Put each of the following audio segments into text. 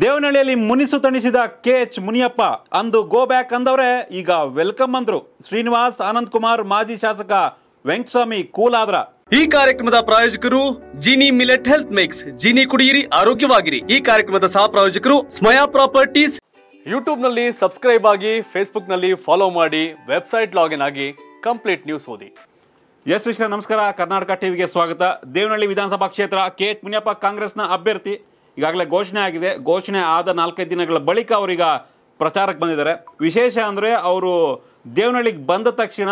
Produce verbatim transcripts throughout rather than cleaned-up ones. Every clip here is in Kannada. ದೇವನಹಳ್ಳಿಯಲ್ಲಿ ಮುನಿಸುತನಿಸಿದ ಕೆಎಚ್ ಮುನಿಯಪ್ಪ ಅಂದು ಗೋ ಬ್ಯಾಕ್ ಅಂದವರೇ ಈಗ ವೆಲ್ಕಮ್ ಅಂದ್ರು ಶ್ರೀನಿವಾಸ್ ಆನಂದ್ ಕುಮಾರ್ ಮಾಜಿ ಶಾಸಕ ವೆಂಕಟಸ್ವಾಮಿ ಕೂಲಾದ್ರ ಈ ಕಾರ್ಯಕ್ರಮದ ಪ್ರಾಯೋಜಕರು Jeeni millet health mix Jeeni ಕುಡಿಯಿರಿ ಆರೋಗ್ಯವಾಗಿರಿ ಈ ಕಾರ್ಯಕ್ರಮದ ಸಹ ಪ್ರಾಯೋಜಕರು ಸ್ಮಯಾ ಪ್ರಾಪರ್ಟೀಸ್ ಯೂಟ್ಯೂಬ್ ನಲ್ಲಿ ಸಬ್ಸ್ಕ್ರೈಬ್ ಆಗಿ ಫೇಸ್ಬುಕ್ ನಲ್ಲಿ ಫಾಲೋ ಮಾಡಿ ವೆಬ್ಸೈಟ್ ಲಾಗಿನ್ ಆಗಿ ಕಂಪ್ಲೀಟ್ ನ್ಯೂಸ್ ಓದಿ ಎಸ್ ವಿಶ್ವ ನಮಸ್ಕಾರ ಕರ್ನಾಟಕ ಟಿವಿಗೆ ಸ್ವಾಗತ ದೇವನಹಳ್ಳಿ ವಿಧಾನಸಭಾ ಕ್ಷೇತ್ರ ಕೆಎಚ್ ಮುನಿಯಪ್ಪ ಕಾಂಗ್ರೆಸ್ನ ಅಭ್ಯರ್ಥಿ ಈಗಾಗಲೇ ಘೋಷಣೆ ಆಗಿದೆ ಘೋಷಣೆ ಆದ ನಾಲ್ಕೈದು ದಿನಗಳ ಬಳಿಕ ಅವರೀಗ ಪ್ರಚಾರಕ್ಕೆ ಬಂದಿದ್ದಾರೆ ವಿಶೇಷ ಅಂದರೆ ಅವರು ದೇವನಹಳ್ಳಿಗೆ ಬಂದ ತಕ್ಷಣ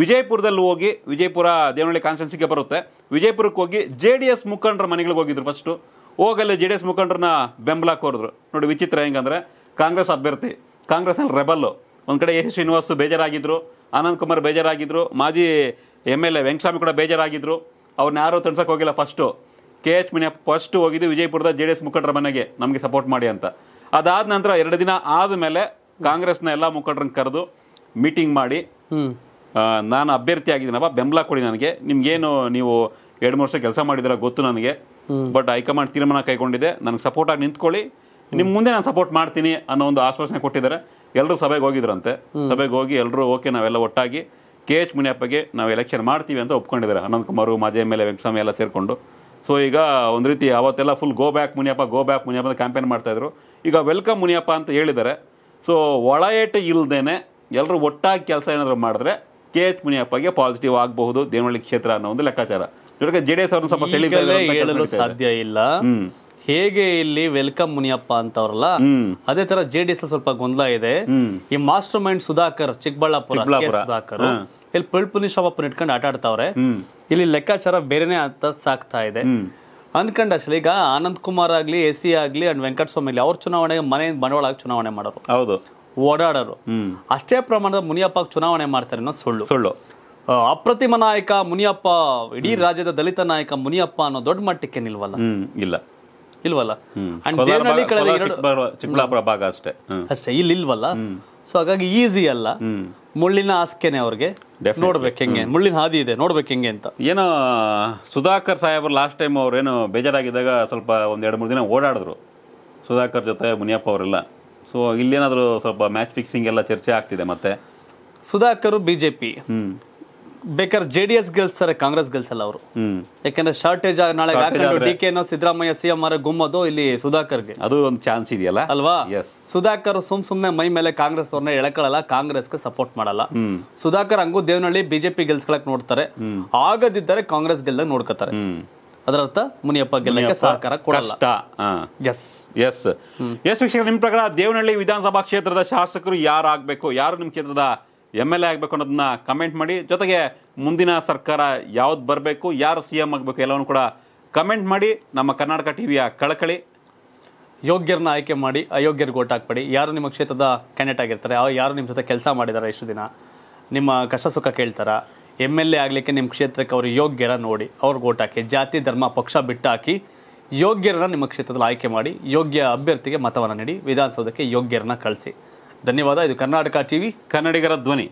ವಿಜಯಪುರದಲ್ಲಿ ಹೋಗಿ ವಿಜಯಪುರ ದೇವನಹಳ್ಳಿ ಕಾನ್ಸ್ಟಿಟ್ಯೂನ್ಸಿಗೆ ಬರುತ್ತೆ ವಿಜಯಪುರಕ್ಕೆ ಹೋಗಿ ಜೆ ಡಿ ಎಸ್ ಮುಖಂಡರ ಮನೆಗಳಿಗೆ ಹೋಗಿದ್ರು ಫಸ್ಟು ಹೋಗಲ್ಲೇ ಜೆ ಡಿ ಎಸ್ ಮುಖಂಡರನ್ನ ಬೆಂಬಲ ಕೋರಿದ್ರು ನೋಡಿ ವಿಚಿತ್ರ ಹೆಂಗಂದರೆ ಕಾಂಗ್ರೆಸ್ ಅಭ್ಯರ್ಥಿ ಕಾಂಗ್ರೆಸ್ನಲ್ಲಿ ರೆಬಲ್ಲು ಒಂದು ಕಡೆ ಎ ಸಿ ಶ್ರೀನಿವಾಸ್ ಬೇಜಾರಾಗಿದ್ದರು ಆನಂದ್ ಕುಮಾರ್ ಬೇಜಾರಾಗಿದ್ದರು ಮಾಜಿ ಎಮ್ ಎಲ್ ಎ ವೆಂಕಟಸ್ವಾಮಿ ಕೂಡ ಬೇಜಾರಾಗಿದ್ದರು ಅವ್ರನ್ನ ಯಾರೂ ತಣಿಸೋಕೆ ಹೋಗಿಲ್ಲ first K H Muniyappa first ಹೋಗಿದ್ದು ವಿಜಯಪುರದ ಜೆ ಡಿ ಎಸ್ ಮುಖಂಡರ ಮನೆಗೆ ನಮಗೆ ಸಪೋರ್ಟ್ ಮಾಡಿ ಅಂತ ಅದಾದ ನಂತರ ಎರಡು ದಿನ ಆದಮೇಲೆ ಕಾಂಗ್ರೆಸ್ನ ಎಲ್ಲ ಮುಖಂಡರನ್ನ ಕರೆದು ಮೀಟಿಂಗ್ ಮಾಡಿ ನಾನು ಅಭ್ಯರ್ಥಿ ಆಗಿದ್ದೀನಪ್ಪ ಬೆಂಬಲ ಕೊಡಿ ನನಗೆ ನಿಮ್ಗೇನು ನೀವು ಎರಡು ಮೂರು ವರ್ಷ ಕೆಲಸ ಮಾಡಿದಿರ ಗೊತ್ತು ನನಗೆ ಬಟ್ ಹೈಕಮಾಂಡ್ ತೀರ್ಮಾನ ಕೈಗೊಂಡಿದೆ ನನಗೆ ಸಪೋರ್ಟಾಗಿ ನಿಂತ್ಕೊಳ್ಳಿ ನಿಮ್ಮ ಮುಂದೆ ನಾನು ಸಪೋರ್ಟ್ ಮಾಡ್ತೀನಿ ಅನ್ನೋ ಒಂದು ಆಶ್ವಾಸನೆ ಕೊಟ್ಟಿದ್ದಾರೆ ಎಲ್ಲರೂ ಸಭೆಗೆ ಹೋಗಿದ್ರಂತೆ ಸಭೆಗೆ ಹೋಗಿ ಎಲ್ಲರೂ ಓಕೆ ನಾವೆಲ್ಲ ಒಟ್ಟಾಗಿ ಕೆ ಎಚ್ ಮುನಿಯಪ್ಪಗೆ ನಾವು ಎಲೆಕ್ಷನ್ ಮಾಡ್ತೀವಿ ಅಂತ ಒಪ್ಕೊಂಡಿದ್ದಾರೆ ಆನಂದ್ ಕುಮಾರು ಮಾಜಿ ಎಮ್ ಎಲ್ ಎ ವೆಂಕಟಸ್ವಾಮಿ ಎಲ್ಲ ಸೇರಿಕೊಂಡು ಸೊ ಈಗ ಒಂದು ರೀತಿ ಅವತ್ತೆಲ್ಲ full go back Muniyappa go back Muniyappa ಅಂತ ಕ್ಯಾಂಪೇನ್ ಮಾಡ್ತಾಯಿದ್ರು ಈಗ ವೆಲ್ಕಮ್ ಮುನಿಯಪ್ಪ ಅಂತ ಹೇಳಿದ್ದಾರೆ ಸೊ ಒಳ ಏಟು ಇಲ್ಲದೇ ಎಲ್ಲರೂ ಒಟ್ಟಾಗಿ ಕೆಲಸ ಏನಾದರೂ ಮಾಡಿದ್ರೆ ಕೆ ಎಚ್ ಮುನಿಯಪ್ಪಗೆ ಪಾಸಿಟಿವ್ ಆಗಬಹುದು ದೇವನಹಳ್ಳಿ ಕ್ಷೇತ್ರ ಅನ್ನೋ ಒಂದು ಲೆಕ್ಕಾಚಾರ ಜೊತೆಗೆ ಜೆ ಡಿ ಎಸ್ ಅವ್ರನ್ನ ಸ್ವಲ್ಪ ಹೇಳಲು ಸಾಧ್ಯ ಇಲ್ಲ ಹೇಗೆ ಇಲ್ಲಿ ವೆಲ್ಕಮ್ ಮುನಿಯಪ್ಪ ಅಂತವ್ರಲ್ಲ ಅದೇ ತರ ಜೆ ಡಿ ಎಸ್ ಸ್ವಲ್ಪ ಗೊಂದಲ ಇದೆ ಈ ಮಾಸ್ಟರ್ ಮೈಂಡ್ ಸುಧಾಕರ್ ಚಿಕ್ಕಬಳ್ಳಾಪುರ ಸುಧಾಕರ್ ಇಲ್ಲಿ ಪಿಳ್ಪುನಿ ಶಾಪನ್ನು ಇಟ್ಕೊಂಡು ಆಟ ಆಡ್ತಾವ್ರೆ ಇಲ್ಲಿ ಲೆಕ್ಕಾಚಾರ ಬೇರೆನೆ ಅಂತ ಸಾಕ್ತಾ ಇದೆ ಅನ್ಕಂಡ್ ಅಷ್ಟೇ ಈಗ ಆನಂದ್ ಕುಮಾರ್ ಆಗ್ಲಿ ಎ ಸಿ ಆಗ್ಲಿ ಅಂಡ್ ವೆಂಕಟಸ್ವಾಮಿ ಅವ್ರ ಚುನಾವಣೆಗೆ ಮನೆಯಿಂದ ಬಂಡವಾಳ ಆಗಿ ಚುನಾವಣೆ ಮಾಡೋರು ಹೌದು ಓಡಾಡೋರು ಅಷ್ಟೇ ಪ್ರಮಾಣದ ಮುನಿಯಪ್ಪ ಚುನಾವಣೆ ಮಾಡ್ತಾರೆ ಅನ್ನೋ ಸುಳ್ಳು ಸುಳ್ಳು ಅಪ್ರತಿಮ ನಾಯಕ ಮುನಿಯಪ್ಪ ಇಡೀ ರಾಜ್ಯದ ದಲಿತ ನಾಯಕ ಮುನಿಯಪ್ಪ ಅನ್ನೋ ದೊಡ್ಡ ಮಟ್ಟಕ್ಕೆ ನಿಲ್ವಲ್ಲ ಇಲ್ಲ ಇಲ್ವಲ್ಲ ಅಂಡ್ ದೇವನಹಳ್ಳಿ ಕಡೆ ಚಿಕ್ಕಬಳ್ಳಾಪುರ ಭಾಗ ಅಷ್ಟೇ ಅಷ್ಟೇ ಇಲ್ಲಿ ಇಲ್ವಲ್ಲ ಸೊ ಹಾಗಾಗಿ ಈಸಿ ಅಲ್ಲ ಮುಳ್ಳಿನ ಹಾಸಿಗೆನೆ ಅವ್ರಿಗೆ ನೋಡ್ಬೇಕು ಹೆಂಗೆ ಮುಳ್ಳಿನ ಹಾದಿ ಇದೆ ನೋಡ್ಬೇಕು ಹೆಂಗೆ ಅಂತ ಏನೋ ಸುಧಾಕರ್ ಸಾಹೇಬರು ಲಾಸ್ಟ್ ಟೈಮ್ ಅವ್ರೇನು ಬೇಜಾರಾಗಿದ್ದಾಗ ಸ್ವಲ್ಪ ಒಂದ್ ಎರಡು ಮೂರು ದಿನ ಓಡಾಡಿದ್ರು ಸುಧಾಕರ್ ಜೊತೆ ಮುನಿಯಪ್ಪ ಅವರೆಲ್ಲ ಸೊ ಇಲ್ಲೇನಾದರೂ ಸ್ವಲ್ಪ ಮ್ಯಾಚ್ ಫಿಕ್ಸಿಂಗ್ ಎಲ್ಲ ಚರ್ಚೆ ಆಗ್ತಿದೆ ಮತ್ತೆ ಸುಧಾಕರ್ ಬಿಜೆಪಿ ಬೇಕಾದ್ರೆ ಜೆ ಡಿ ಎಸ್ ಗೆಲ್ಸ್ತಾರೆ ಕಾಂಗ್ರೆಸ್ ಗೆಲ್ಸಲ್ಲ ಅವರು ಯಾಕಂದ್ರೆ ಶಾರ್ಟೇಜ್ ನಾಳೆ ಡಿ ಕೆ ಸಿದ್ದರಾಮಯ್ಯ ಸಿಎಂ ಆರ್ ಗುಮ್ಮೋದು ಇಲ್ಲಿ ಸುಧಾಕರ್ಗೆ ಅದು ಒಂದು ಚಾನ್ಸ್ ಇದೆಯಲ್ಲ ಅಲ್ವಾ ಸುಧಾಕರ್ ಸುಮ್ ಸುಮ್ನೆ ಮೈ ಮೇಲೆ ಕಾಂಗ್ರೆಸ್ ಅವ್ರನ್ನ ಎಳಕೊಳ್ಳಲ್ಲ ಕಾಂಗ್ರೆಸ್ಗೆ ಸಪೋರ್ಟ್ ಮಾಡಲ್ಲ ಸುಧಾಕರ್ ಹಂಗೂ ದೇವನಹಳ್ಳಿ ಬಿಜೆಪಿ ಗೆಲ್ಸ್ಕೊಳಕ್ ನೋಡ್ತಾರೆ ಆಗದಿದ್ದರೆ ಕಾಂಗ್ರೆಸ್ ಗೆಲ್ಲ ನೋಡ್ಕೋತಾರೆ ಅದರರ್ಥ ಮುನಿಯಪ್ಪ ಗೆಲ್ಲಕ್ಕೆ ಸಹಕಾರ ಕೊಡಲ್ಲ ನಿಮ್ ಪ್ರಕಾರ ದೇವನಹಳ್ಳಿ ವಿಧಾನಸಭಾ ಕ್ಷೇತ್ರದ ಶಾಸಕರು ಯಾರಾಗಬೇಕು ಯಾರು ನಿಮ್ ಕ್ಷೇತ್ರದ ಎಮ್ ಎಲ್ ಎ ಆಗಬೇಕು ಅನ್ನೋದನ್ನ ಕಮೆಂಟ್ ಮಾಡಿ ಜೊತೆಗೆ ಮುಂದಿನ ಸರ್ಕಾರ ಯಾವ್ದು ಬರಬೇಕು ಯಾರು ಸಿ ಎಂ ಆಗಬೇಕು ಎಲ್ಲವನ್ನು ಕೂಡ ಕಮೆಂಟ್ ಮಾಡಿ ನಮ್ಮ ಕರ್ನಾಟಕ ಟಿವಿಯ ಕಳಕಳಿ ಯೋಗ್ಯರನ್ನ ಆಯ್ಕೆ ಮಾಡಿ ಅಯೋಗ್ಯರಿಗೆ ಓಟ್ ಹಾಕ್ಬೇಡಿ ಯಾರು ನಿಮ್ಮ ಕ್ಷೇತ್ರದ ಕ್ಯಾಂಡಿಡೇಟ್ ಆಗಿರ್ತಾರೆ ಯಾರು ನಿಮ್ಮ ಜೊತೆ ಕೆಲಸ ಮಾಡಿದ್ದಾರೆ ಇಷ್ಟು ದಿನ ನಿಮ್ಮ ಕಷ್ಟ ಸುಖ ಕೇಳ್ತಾರಾ ಎಮ್ ಎಲ್ ಎ ಆಗಲಿಕ್ಕೆ ನಿಮ್ಮ ಕ್ಷೇತ್ರಕ್ಕೆ ಅವರು ಯೋಗ್ಯರ ನೋಡಿ ಅವ್ರಿಗೆ ಓಟ್ ಹಾಕಿ ಜಾತಿ ಧರ್ಮ ಪಕ್ಷ ಬಿಟ್ಟು ಹಾಕಿ ಯೋಗ್ಯರನ್ನ ನಿಮ್ಮ ಕ್ಷೇತ್ರದಲ್ಲಿ ಆಯ್ಕೆ ಮಾಡಿ ಯೋಗ್ಯ ಅಭ್ಯರ್ಥಿಗೆ ಮತವನ್ನು ನೀಡಿ ವಿಧಾನಸೌಧಕ್ಕೆ ಯೋಗ್ಯರನ್ನ ಕಳಿಸಿ ಧನ್ಯವಾದ ಇದು ಕರ್ನಾಟಕ ಟಿವಿ ಕನ್ನಡಿಗರ ಧ್ವನಿ.